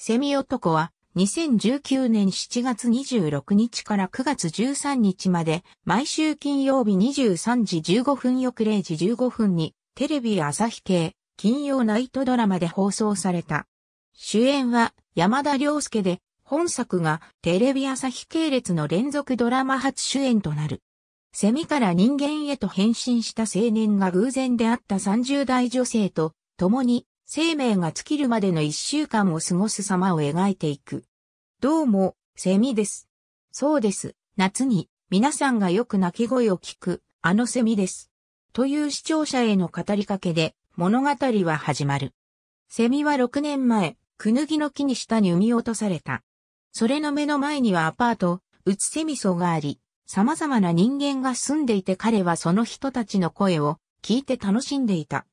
セミ男は2019年7月26日から9月13日まで毎週金曜日23時15分翌0時15分にテレビ朝日系金曜ナイトドラマで放送された。主演は山田涼介で本作がテレビ朝日系列の連続ドラマ初主演となる。セミから人間へと変身した青年が偶然出会った30代女性と共に生命が尽きるまでの1週間を過ごす様を描いていく。どうも、セミです。そうです。夏に皆さんがよく鳴き声を聞く、あのセミです。という視聴者への語りかけで物語は始まる。セミは6年前、クヌギの木に下に産み落とされた。それの目の前にはアパート、うつせみ荘があり、様々な人間が住んでいて彼はその人たちの声を聞いて楽しんでいた。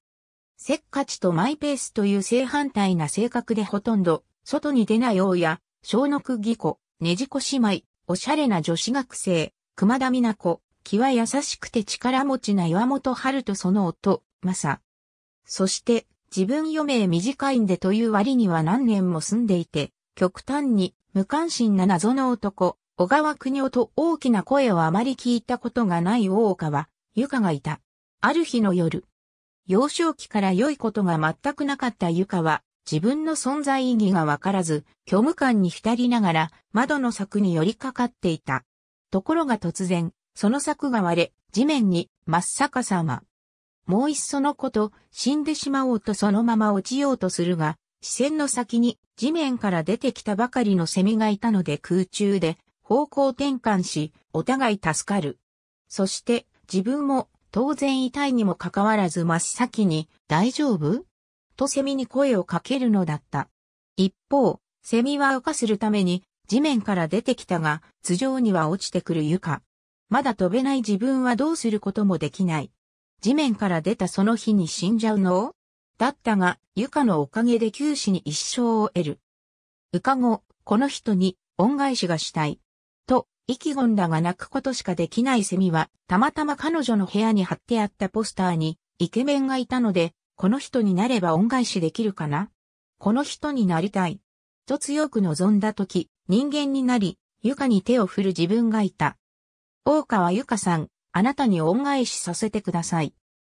せっかちとマイペースという正反対な性格でほとんど外に出ない王や、小野釘子、ねじこ姉妹、おしゃれな女子学生、熊田美奈子、気は優しくて力持ちな岩本春とその夫、マサ。そして、自分余命短いんでという割には何年も住んでいて、極端に無関心な謎の男、小川邦夫と大きな声をあまり聞いたことがない大岡は、由香がいた。ある日の夜。幼少期から良いことが全くなかった由香は、自分の存在意義がわからず、虚無感に浸りながら、窓の柵に寄りかかっていた。ところが突然、その柵が割れ、地面に、真っ逆さま。もういっそのこと、死んでしまおうとそのまま落ちようとするが、視線の先に、地面から出てきたばかりのセミがいたので空中で、方向転換し、お互い助かる。そして、自分も、当然痛いにもかかわらず真っ先に、大丈夫?とセミに声をかけるのだった。一方、セミは羽化するために、地面から出てきたが、頭上には落ちてくる由香。まだ飛べない自分はどうすることもできない。地面から出たその日に死んじゃうの?だったが、由香のおかげで九死に一生を得る。羽化後、この人に恩返しがしたい。と、意気込んだが泣くことしかできないセミは、たまたま彼女の部屋に貼ってあったポスターに、イケメンがいたので、この人になれば恩返しできるかな?この人になりたい。と強く望んだとき、人間になり、由香に手を振る自分がいた。大岡は由香さん、あなたに恩返しさせてください。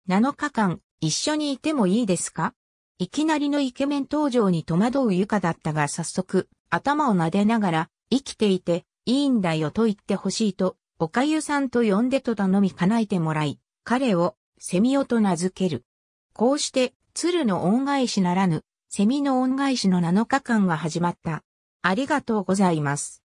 7日間、一緒にいてもいいですか?いきなりのイケメン登場に戸惑う由香だったが早速、頭を撫でながら、生きていて、いいんだよと言ってほしいと、おかゆさんと呼んでと頼み叶えてもらい、彼を、セミ男と名付ける。こうして、鶴の恩返しならぬ、セミの恩返しの7日間が始まった。ありがとうございます。